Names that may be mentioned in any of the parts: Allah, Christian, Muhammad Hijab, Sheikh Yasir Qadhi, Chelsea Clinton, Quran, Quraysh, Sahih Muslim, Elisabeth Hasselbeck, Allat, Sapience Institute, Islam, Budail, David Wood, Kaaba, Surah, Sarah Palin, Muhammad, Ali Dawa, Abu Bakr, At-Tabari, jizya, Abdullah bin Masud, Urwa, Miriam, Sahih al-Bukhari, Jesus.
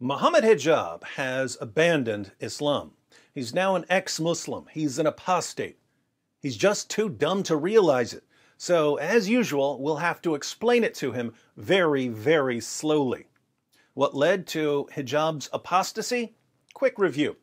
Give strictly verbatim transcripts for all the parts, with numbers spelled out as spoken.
Muhammad Hijab has abandoned Islam. He's now an ex-Muslim. He's an apostate. He's just too dumb to realize it. So, as usual, we'll have to explain it to him very, very slowly. What led to Hijab's apostasy? Quick review.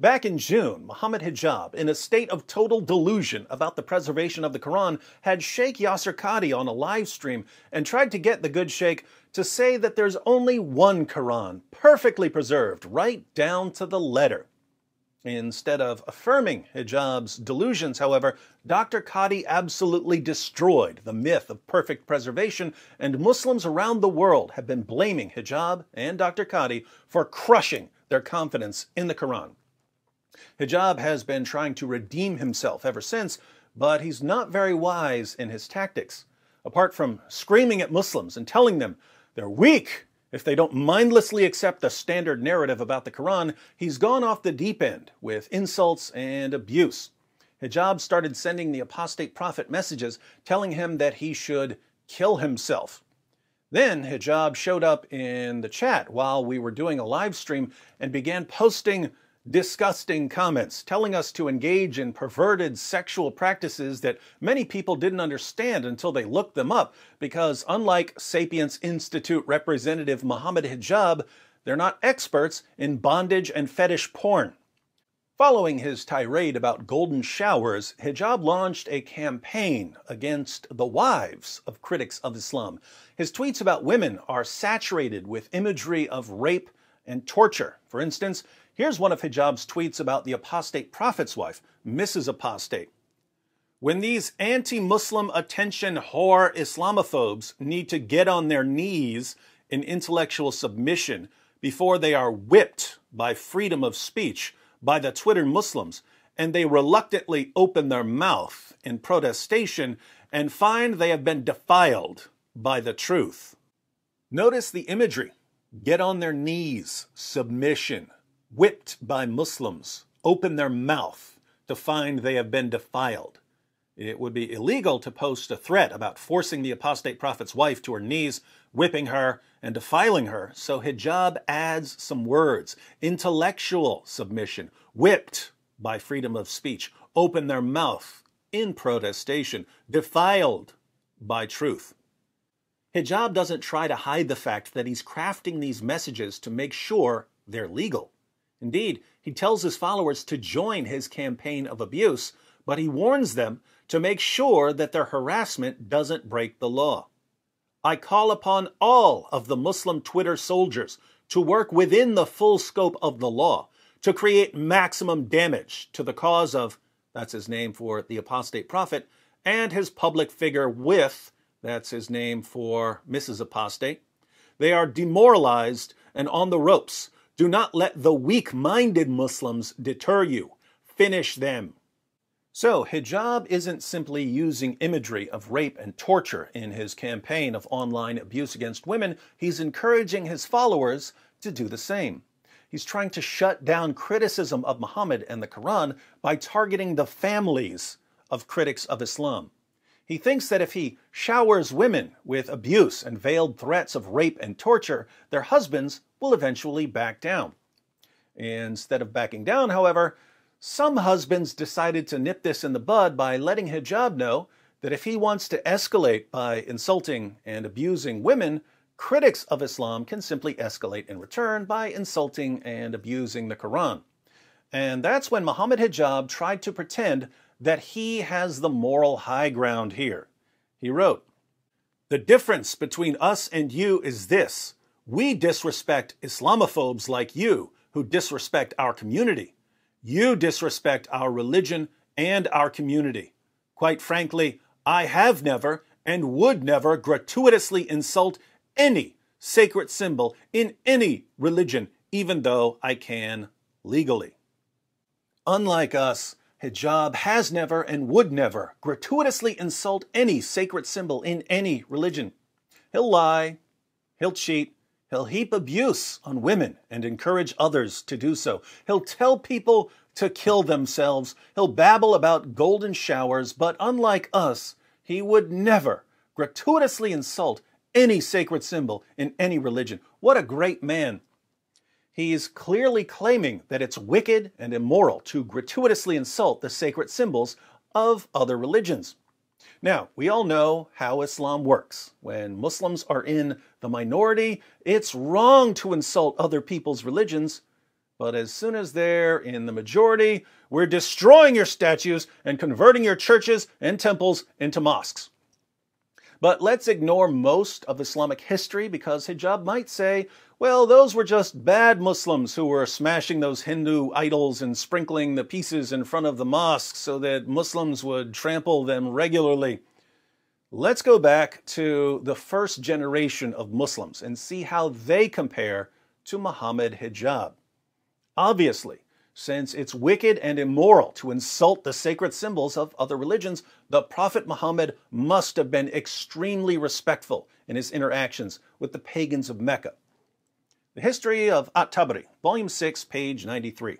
Back in June, Muhammad Hijab, in a state of total delusion about the preservation of the Quran, had Sheikh Yasir Qadhi on a live stream and tried to get the good Sheikh to say that there's only one Quran, perfectly preserved, right down to the letter. Instead of affirming Hijab's delusions, however, Doctor Qadhi absolutely destroyed the myth of perfect preservation, and Muslims around the world have been blaming Hijab and Doctor Qadhi for crushing their confidence in the Quran. Hijab has been trying to redeem himself ever since, but he's not very wise in his tactics. Apart from screaming at Muslims and telling them they're weak if they don't mindlessly accept the standard narrative about the Quran, he's gone off the deep end with insults and abuse. Hijab started sending the apostate prophet messages telling him that he should kill himself. Then Hijab showed up in the chat while we were doing a live stream and began posting disgusting comments, telling us to engage in perverted sexual practices that many people didn't understand until they looked them up, because unlike Sapience Institute representative Muhammad Hijab, they're not experts in bondage and fetish porn. Following his tirade about golden showers, Hijab launched a campaign against the wives of critics of Islam. His tweets about women are saturated with imagery of rape and torture. For instance, here's one of Hijab's tweets about the apostate prophet's wife, Missus Apostate. When these anti-Muslim attention whore Islamophobes need to get on their knees in intellectual submission before they are whipped by freedom of speech by the Twitter Muslims, and they reluctantly open their mouth in protestation and find they have been defiled by the truth. Notice the imagery. Get on their knees, submission. Whipped by Muslims, open their mouth to find they have been defiled. It would be illegal to post a threat about forcing the apostate prophet's wife to her knees, whipping her, and defiling her, so Hijab adds some words. Intellectual submission, whipped by freedom of speech, open their mouth in protestation, defiled by truth. Hijab doesn't try to hide the fact that he's crafting these messages to make sure they're legal. Indeed, he tells his followers to join his campaign of abuse, but he warns them to make sure that their harassment doesn't break the law. I call upon all of the Muslim Twitter soldiers to work within the full scope of the law to create maximum damage to the cause of, that's his name for the apostate prophet, and his public figure with, that's his name for Missus Apostate. They are demoralized and on the ropes. Do not let the weak-minded Muslims deter you. Finish them. So, Hijab isn't simply using imagery of rape and torture in his campaign of online abuse against women. He's encouraging his followers to do the same. He's trying to shut down criticism of Muhammad and the Quran by targeting the families of critics of Islam. He thinks that if he showers women with abuse and veiled threats of rape and torture, their husbands will eventually back down. Instead of backing down, however, some husbands decided to nip this in the bud by letting Hijab know that if he wants to escalate by insulting and abusing women, critics of Islam can simply escalate in return by insulting and abusing the Quran. And that's when Muhammad Hijab tried to pretend that he has the moral high ground here. He wrote, "The difference between us and you is this. We disrespect Islamophobes like you, who disrespect our community. You disrespect our religion and our community. Quite frankly, I have never and would never gratuitously insult any sacred symbol in any religion, even though I can legally." Unlike us, Hijab has never and would never gratuitously insult any sacred symbol in any religion. He'll lie, he'll cheat, he'll heap abuse on women and encourage others to do so. He'll tell people to kill themselves. He'll babble about golden showers, but unlike us, he would never gratuitously insult any sacred symbol in any religion. What a great man. He is clearly claiming that it's wicked and immoral to gratuitously insult the sacred symbols of other religions. Now, we all know how Islam works. When Muslims are in the minority, it's wrong to insult other people's religions. But as soon as they're in the majority, we're destroying your statues and converting your churches and temples into mosques. But let's ignore most of Islamic history because Hijab might say, well, those were just bad Muslims who were smashing those Hindu idols and sprinkling the pieces in front of the mosques so that Muslims would trample them regularly. Let's go back to the first generation of Muslims and see how they compare to Muhammad Hijab. Obviously, since it's wicked and immoral to insult the sacred symbols of other religions, the Prophet Muhammad must have been extremely respectful in his interactions with the pagans of Mecca. The History of At-Tabari, Volume six, page ninety-three.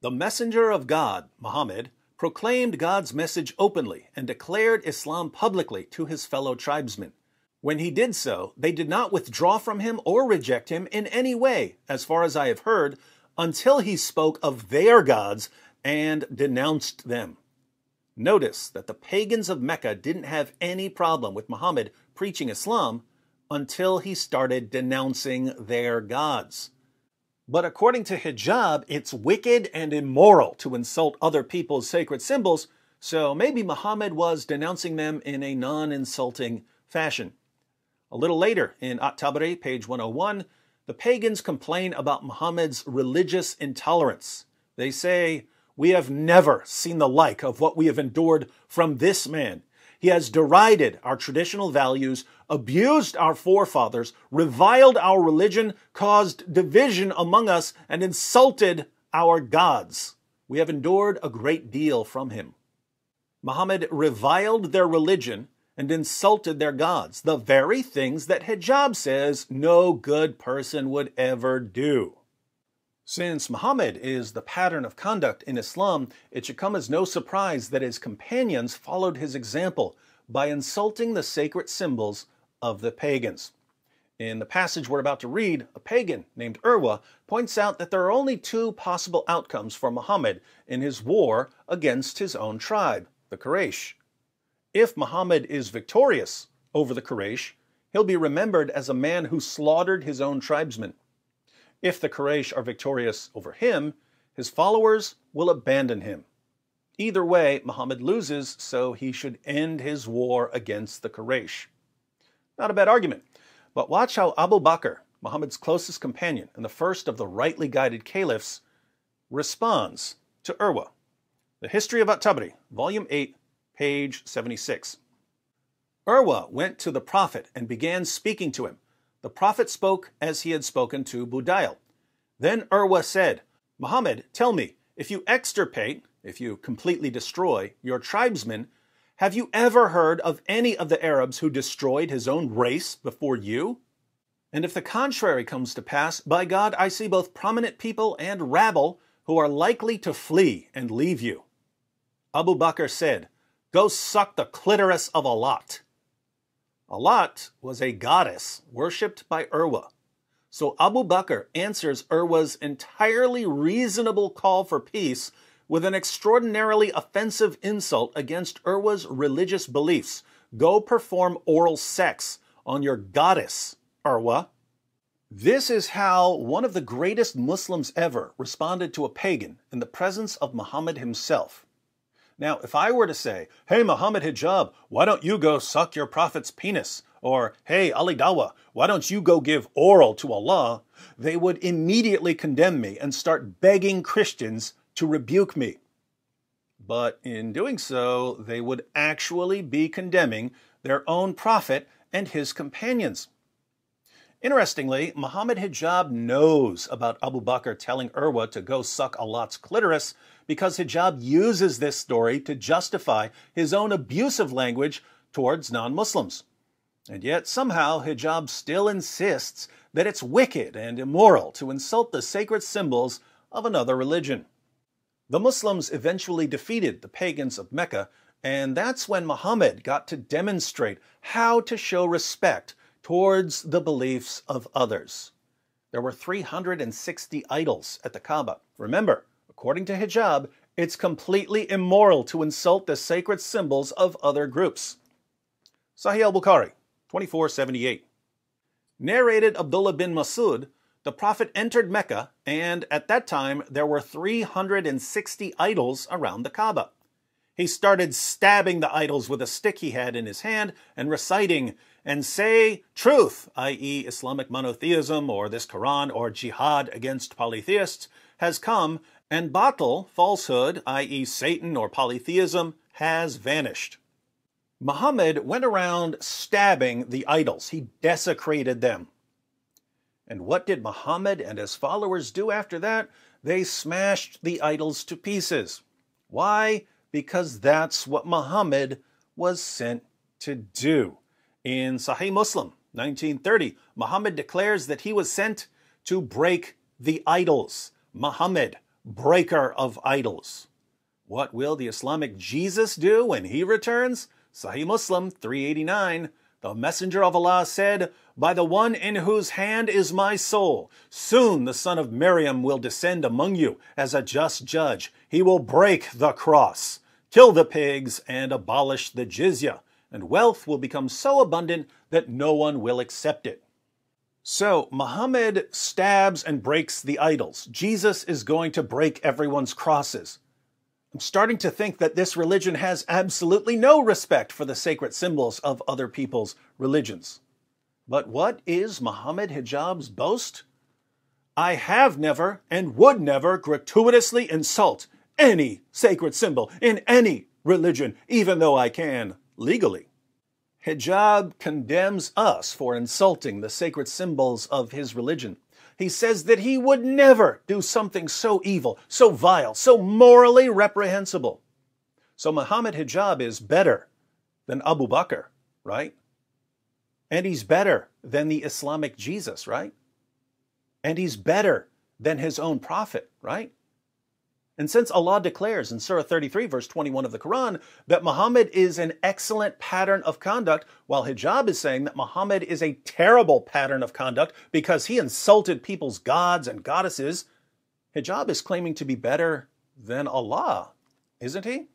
The Messenger of God, Muhammad, proclaimed God's message openly and declared Islam publicly to his fellow tribesmen. When he did so, they did not withdraw from him or reject him in any way, as far as I have heard, until he spoke of their gods and denounced them. Notice that the pagans of Mecca didn't have any problem with Muhammad preaching Islam until he started denouncing their gods. But according to Hijab, it's wicked and immoral to insult other people's sacred symbols, so maybe Muhammad was denouncing them in a non-insulting fashion. A little later, in At-Tabari, page one oh one, the pagans complain about Muhammad's religious intolerance. They say, "We have never seen the like of what we have endured from this man. He has derided our traditional values, abused our forefathers, reviled our religion, caused division among us, and insulted our gods. We have endured a great deal from him." Muhammad reviled their religion and insulted their gods, the very things that Hijab says no good person would ever do. Since Muhammad is the pattern of conduct in Islam, it should come as no surprise that his companions followed his example by insulting the sacred symbols of the pagans. In the passage we're about to read, a pagan named Urwa points out that there are only two possible outcomes for Muhammad in his war against his own tribe, the Quraysh. If Muhammad is victorious over the Quraysh, he'll be remembered as a man who slaughtered his own tribesmen. If the Quraysh are victorious over him, his followers will abandon him. Either way, Muhammad loses, so he should end his war against the Quraysh. Not a bad argument, but watch how Abu Bakr, Muhammad's closest companion and the first of the rightly guided caliphs, responds to Urwa. The History of At-Tabari, Volume eight, page seventy-six. Urwa went to the Prophet and began speaking to him. The Prophet spoke as he had spoken to Budail. Then Urwa said, "Muhammad, tell me, if you extirpate, if you completely destroy, your tribesmen, have you ever heard of any of the Arabs who destroyed his own race before you? And if the contrary comes to pass, by God, I see both prominent people and rabble who are likely to flee and leave you." Abu Bakr said, "Go suck the clitoris of Allat." Allat was a goddess worshipped by Urwa. So Abu Bakr answers Urwa's entirely reasonable call for peace with an extraordinarily offensive insult against Urwa's religious beliefs. "Go perform oral sex on your goddess, Urwa." This is how one of the greatest Muslims ever responded to a pagan in the presence of Muhammad himself. Now, if I were to say, "Hey, Muhammad Hijab, why don't you go suck your prophet's penis?" Or, "Hey, Ali Dawa, why don't you go give oral to Allah?" they would immediately condemn me and start begging Christians to rebuke me. But in doing so, they would actually be condemning their own prophet and his companions. Interestingly, Muhammad Hijab knows about Abu Bakr telling Urwa to go suck Allat's clitoris because Hijab uses this story to justify his own abusive language towards non-Muslims. And yet somehow Hijab still insists that it's wicked and immoral to insult the sacred symbols of another religion. The Muslims eventually defeated the pagans of Mecca, and that's when Muhammad got to demonstrate how to show respect towards the beliefs of others. there were three hundred sixty idols at the Kaaba. Remember, according to Hijab, it's completely immoral to insult the sacred symbols of other groups. Sahih al-Bukhari, twenty-four seventy-eight. Narrated Abdullah bin Masud, the Prophet entered Mecca, and at that time there were three hundred sixty idols around the Kaaba. He started stabbing the idols with a stick he had in his hand and reciting, "And say truth," that is. Islamic monotheism or this Quran or jihad against polytheists has come, and batil, falsehood, that is. Satan or polytheism, has vanished. Muhammad went around stabbing the idols. He desecrated them. And what did Muhammad and his followers do after that? They smashed the idols to pieces. Why? Because that's what Muhammad was sent to do. In Sahih Muslim, nineteen thirty, Muhammad declares that he was sent to break the idols. Muhammad, breaker of idols. What will the Islamic Jesus do when he returns? Sahih Muslim, three eighty-nine, the Messenger of Allah said, "By the one in whose hand is my soul, soon the son of Miriam will descend among you as a just judge. He will break the cross, kill the pigs, and abolish the jizya, and wealth will become so abundant that no one will accept it." So, Muhammad stabs and breaks the idols. Jesus is going to break everyone's crosses. I'm starting to think that this religion has absolutely no respect for the sacred symbols of other people's religions. But what is Muhammad Hijab's boast? "I have never and would never gratuitously insult any sacred symbol in any religion, even though I can legally." Hijab condemns us for insulting the sacred symbols of his religion. He says that he would never do something so evil, so vile, so morally reprehensible. So Muhammad Hijab is better than Abu Bakr, right? And he's better than the Islamic Jesus, right? And he's better than his own prophet, right? And since Allah declares in Surah thirty-three, verse twenty-one of the Quran, that Muhammad is an excellent pattern of conduct, while Hijab is saying that Muhammad is a terrible pattern of conduct because he insulted people's gods and goddesses, Hijab is claiming to be better than Allah, isn't he?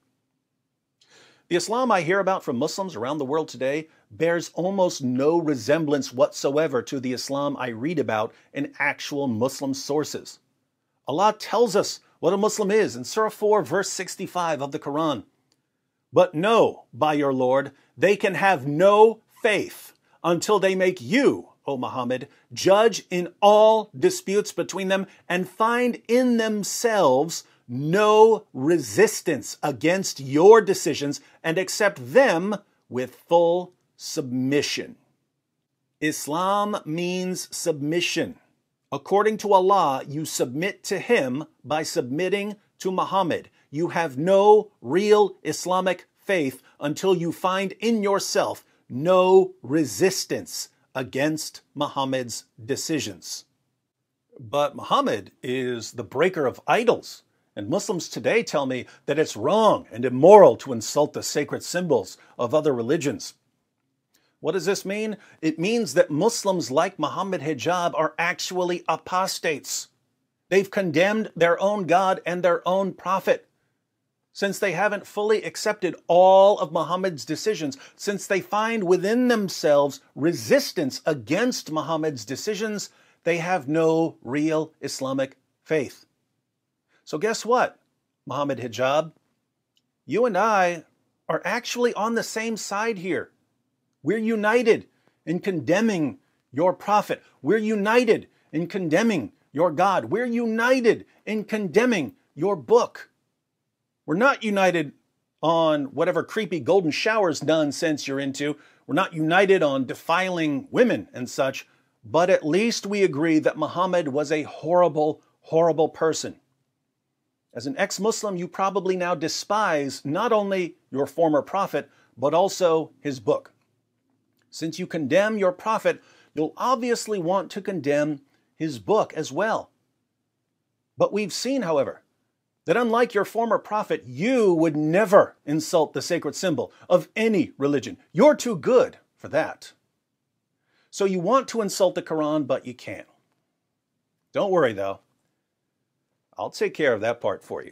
The Islam I hear about from Muslims around the world today bears almost no resemblance whatsoever to the Islam I read about in actual Muslim sources. Allah tells us what a Muslim is in Surah four, verse sixty-five of the Quran. "But know, by your Lord, they can have no faith until they make you, O Muhammad, judge in all disputes between them and find in themselves no resistance against your decisions and accept them with full submission." Islam means submission. According to Allah, you submit to Him by submitting to Muhammad. You have no real Islamic faith until you find in yourself no resistance against Muhammad's decisions. But Muhammad is the breaker of idols. And Muslims today tell me that it's wrong and immoral to insult the sacred symbols of other religions. What does this mean? It means that Muslims like Muhammad Hijab are actually apostates. They've condemned their own God and their own prophet. Since they haven't fully accepted all of Muhammad's decisions, since they find within themselves resistance against Muhammad's decisions, they have no real Islamic faith. So guess what, Muhammad Hijab? You and I are actually on the same side here. We're united in condemning your prophet. We're united in condemning your God. We're united in condemning your book. We're not united on whatever creepy golden showers nonsense you're into. We're not united on defiling women and such, but at least we agree that Muhammad was a horrible, horrible person. As an ex-Muslim, you probably now despise not only your former prophet, but also his book. Since you condemn your prophet, you'll obviously want to condemn his book as well. But we've seen, however, that unlike your former prophet, you would never insult the sacred symbol of any religion. You're too good for that. So you want to insult the Quran, but you can't. Don't worry, though. I'll take care of that part for you.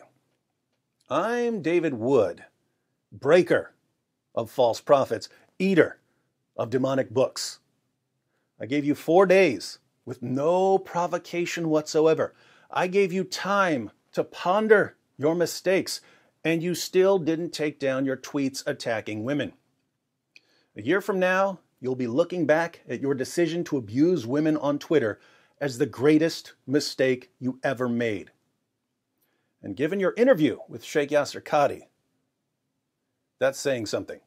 I'm David Wood, breaker of false prophets, eater of demonic books. I gave you four days with no provocation whatsoever. I gave you time to ponder your mistakes, and you still didn't take down your tweets attacking women. A year from now, you'll be looking back at your decision to abuse women on Twitter as the greatest mistake you ever made. And given your interview with Sheikh Yasir Qadhi, that's saying something.